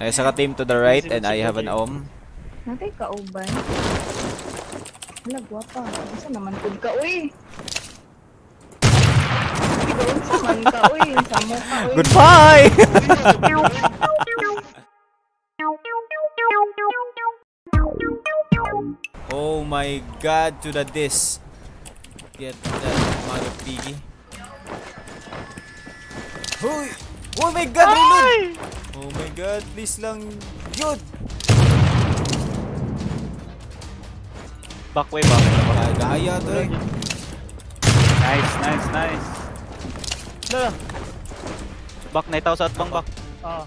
Ay, saka team to the right and I have an OM. Natay ka uban. Wala guwapa. Isa naman kung ka uy. Goodbye. Oh my god, to the disc. Get that mother piggy. Hoy! Oh my god, reload! Oh my god, please lang yun! Back way, back way. Gaya to eh. Nice, nice, nice. Lala! Back na itaw sa atbang back. Oo.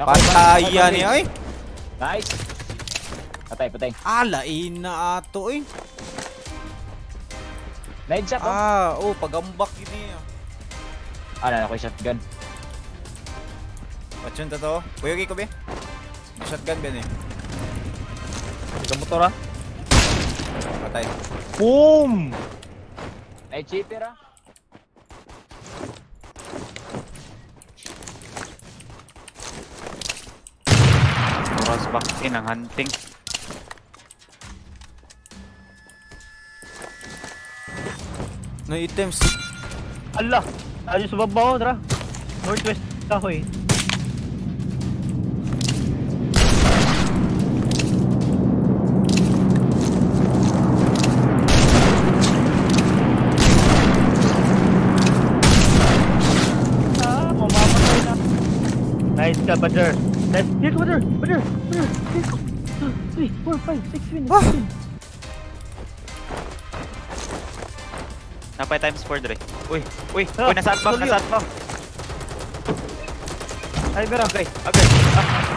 Patayan niya eh. Nice. Patay, patay. Alain na ato eh. Naidshot oh. Ah, oh, pagambak yun eh. Alala ko yung shotgun. Ba't yun totoo? Kuya Kiko ba? May shotgun ba yun eh? Sa motor ah. Patay. Boom! Naidshipper ah. Back in ang hunting. No items. Allah! Ayos sa babaw, tara. Northwest kahoy. Ah, mamamatay na. Nice ka, Badger. Let's get water, water, water, 3, 4, 5, 6 minutes. Ah! Napay times 4 dre. Uy, uy, uy, nasatbang, nasatbang. Ay, meron. Okay, okay,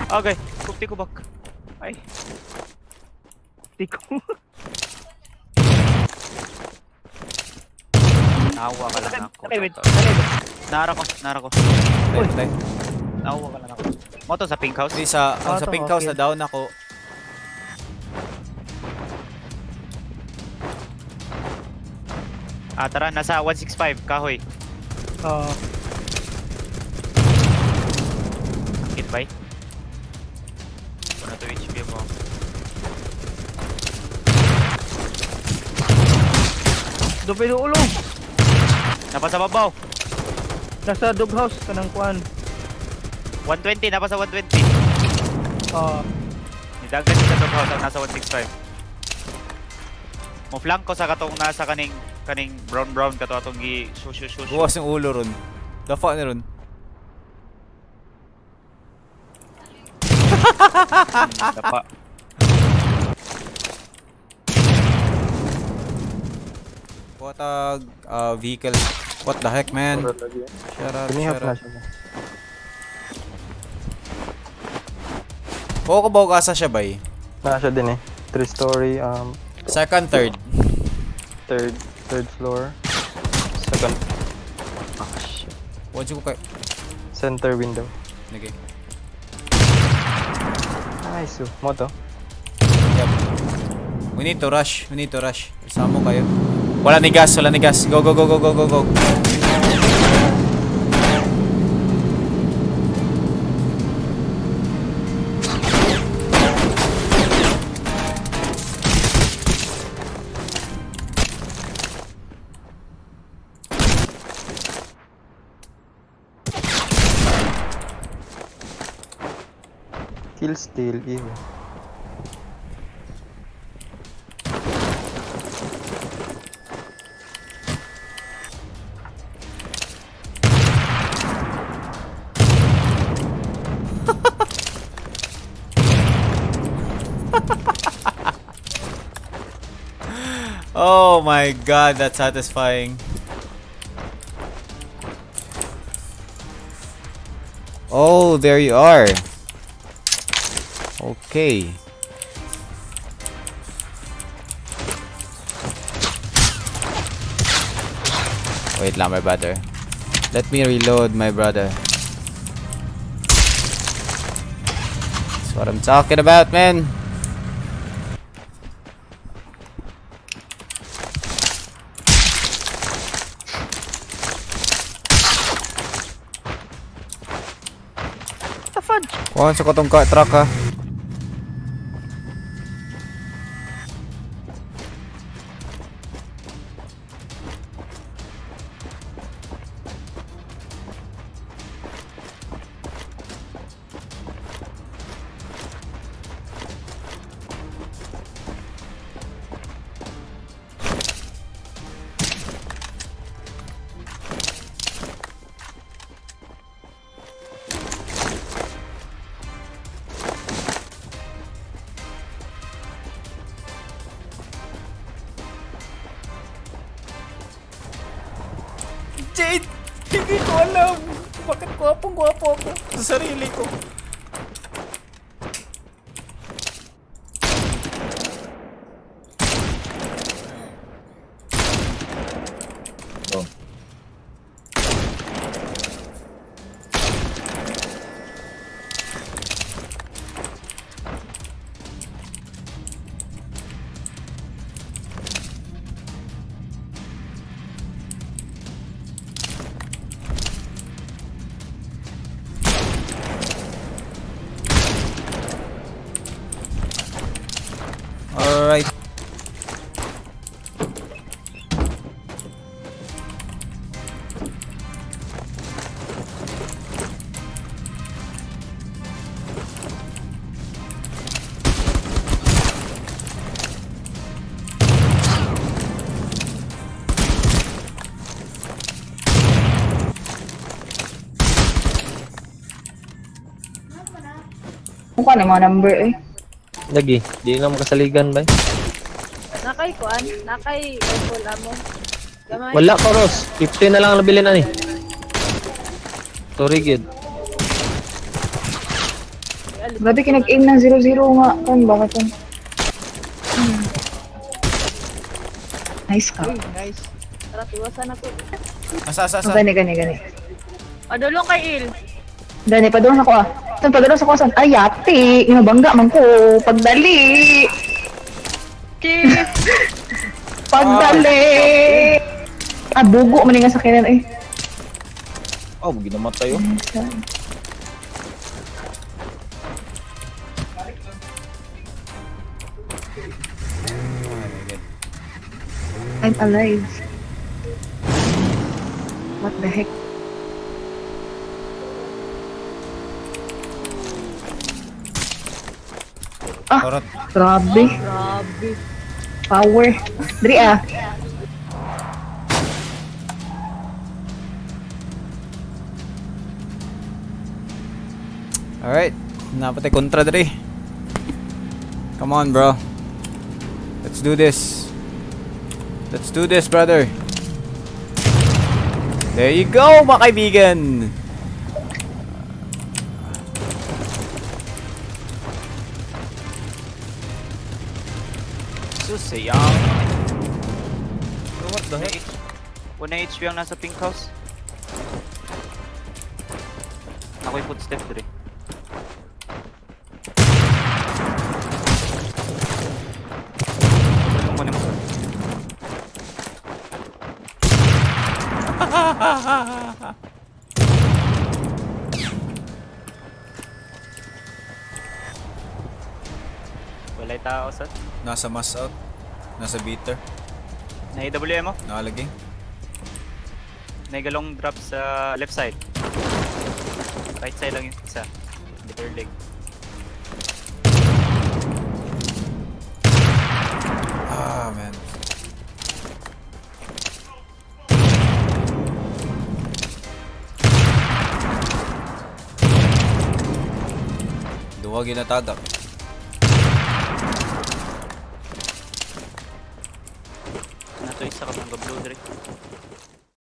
okay. Kukti ko back. Ay. Kukti ko. Nawa ka lang ako. Nara ko. Nawa ka lang ako. Moto sa pink house. Sa pink house na down ako. Ah, tara, nasa 165 kahoy. Oo. Sakit ba? Wala to HP mo. Dope do ulo. Napasa babaw. Nasa dog house kanang kuan. 120, napasa 120. Oo. Nidagdag sa top house at nasa 165. Mo-flank ko sa katong nasa kaning brown kato atong gi-shoo. Buwas yung ulo ron. The fuck na ron. Dapa. What a vehicle. What the heck, man? Shut up. Oo ko ba kasa siya ba eh? Nasa din eh. 3-story Second, third. Third floor. Second. Ah, shit. Huwag siya ko kayo. Center window. Okay. Nice. Moto. Yep. We need to rush. Kasama kayo. Wala ni gas. Go. Still even. Oh my god, that's satisfying. Oh, there you are. Okay. Wait lang, my brother. Let me reload, my brother. That's what I'm talking about, man. What the fudge? Kuhaan sa katong truck, ha? Jade, hindi ko alam bakit gwapong-gwapo ako sa sarili ko. Oh. Alright. Mukha na mga number eh. Lagi, di na makasaligan ba? Nakay kuan, nakay wala mo. Gamay. Wala ko, Ross. 50 na lang nabili na ni. Sorry, gid. Grabe kinag-aim ng 0-0 nga. Kan ba ka? Nice ka. Nice. Tara, tiwasan na to. Asa. Gani. Padulong kay Il. Dani, padulong ako ah. Pagdalo sa kuwasan, ay ate, inabangga man ko, pagdali. Pagdali. Ah, bugo, maningan sa kinan eh. Oh, ginamatay yun. I'm alive. What the heck? Ah, grabe. Power. Diri ah. Alright. Napatay kontra diri. Come on, bro. Let's do this. Let's do this, brother. There you go, mga kaibigan. Say young. What the heck? 1 HP ang nasa pink house. Ako'y footstep dito. Walay tao sa? Nasa mass out. Nasa beater. Na-AWM mo? Nakalagay. Naigalong drop sa left side. Right side lang yung isa. Beater leg. Ah, man. Duwagin na tagap.